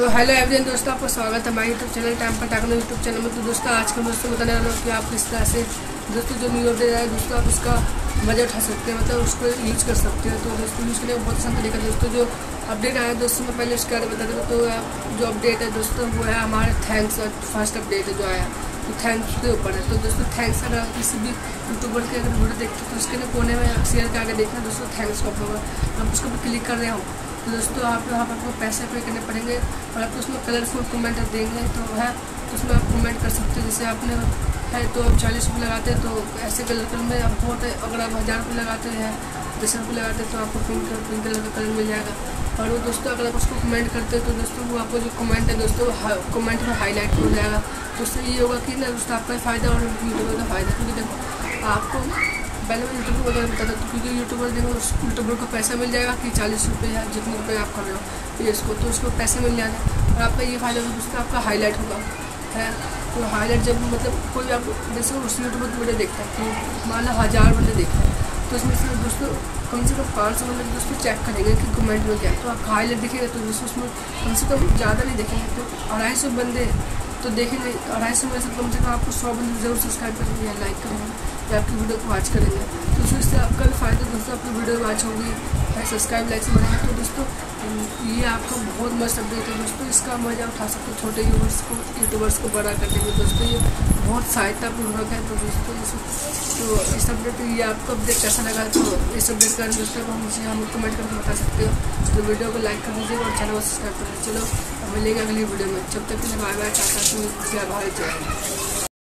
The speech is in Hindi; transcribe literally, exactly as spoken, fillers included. तो हेलो एवरीवन दोस्तों, आपका स्वागत है हमारे यूट्यूब चैनल टाइम पर टाकनो यूट्यूब चैनल में। तो दोस्तों आज के दोस्तों बताने वाला हूँ कि आप किस तरह से दोस्तों जो न्यू अपडेट आए दोस्तों आप उसका मजा उठा सकते हैं, मतलब उसको यूज़ कर सकते हैं। तो दोस्तों यूज़ करने का बहुत आसान तरीका दोस्तों जो अपडेट आया दोस्तों मैं पहले उसके बारे में बता दूँ। तो जो अपडेट है दोस्तों वो है हमारे थैंक्स फर्स्ट अपडेट है जो आया तो थैंक्स के ऊपर है। तो दोस्तों थैंक्स अगर आप किसी भी यूट्यूबर के अगर वीडियो देखते हो तो उसके लिए कोने में शेयर करके देखना दोस्तों थैंक्स का ऊपर हम उसको भी क्लिक कर रहे हो तो दोस्तों आप यहाँ पर आपको पैसे पे करने पड़ेंगे और आपको उसमें कलरफुल कमेंट देंगे तो है तो उसमें आप कमेंट कर सकते हो। जैसे आपने है तो आप चालीस रुपये लगाते हैं तो ऐसे कलरफुल में आप बहुत अगर आप हज़ार रुपये लगाते हैं दस रुपये लगाते हैं तो आपको पिंक पिंक कलर का कलर मिल जाएगा। और वो दोस्तों अगर आप उसको कमेंट करते हो तो दोस्तों वो आपको जो कमेंट है दोस्तों कमेंट में हाईलाइट हो जाएगा। दोस्तों ये होगा कि ना दोस्तों आपका फ़ायदा और यूट्यूबर का फ़ायदा, क्योंकि देखो आपको पहले मैं यूट्यूब को बताता था क्योंकि यूट्यूबर देखो उस यूट्यूबर को पैसा मिल जाएगा कि चालीस रुपये या जितने रुपये आप कर रहे हो ये इसको तो उसको पैसे मिल जाएगा और आपका ये फ़ायदा होगा दोस्तों आपका हाईलाइट होगा है। तो हाईलाइट जब मतलब कोई आप जैसे उस यूट्यूबर की वीडियो देखता है तो मान लो हज़ार बंदे देखते हैं तो उसमें से दोस्तों कम से कम पाँच सौ मतलब दोस्तों चेक करेंगे कि कमेंट में क्या है तो आप हाईलाइट दिखेगा तो दोस्तों उसमें कम से कम ज़्यादा नहीं देखेंगे तो अढ़ाई सौ बंदे तो देखेंगे। अढ़ाई सौ में से कम से कम आपको सौ बंदे जरूर सब्सक्राइब करेंगे या लाइक करेंगे या आपकी वीडियो को वॉच करेंगे तो उसमें इससे आपका भी फायदा दोस्तों आपकी वीडियो वॉच होगी या सब्सक्राइब लाइक से बढ़ेगा। तो दोस्तों ये आपका बहुत मस्त अपडेट है दोस्तों, इसका मजा उठा सकते छोटे यूट्यूबर्स को यूट्यूबर्स को बड़ा करने में दोस्तों ये बहुत सहायतापूर्वक है। तो दोस्तों तो इस अपडेट ये आपको अपडेट कैसा लगा तो इस अपडेट का दोस्तों को मुझे हम कमेंट करके बता सकते हो। तो वीडियो को लाइक कर दीजिए और चैनल को सब्सक्राइब कर दीजिए। चलो मिलेंगे अगली वीडियो में, जब तक के लिए बाय बाय, टाटा, जय भारत।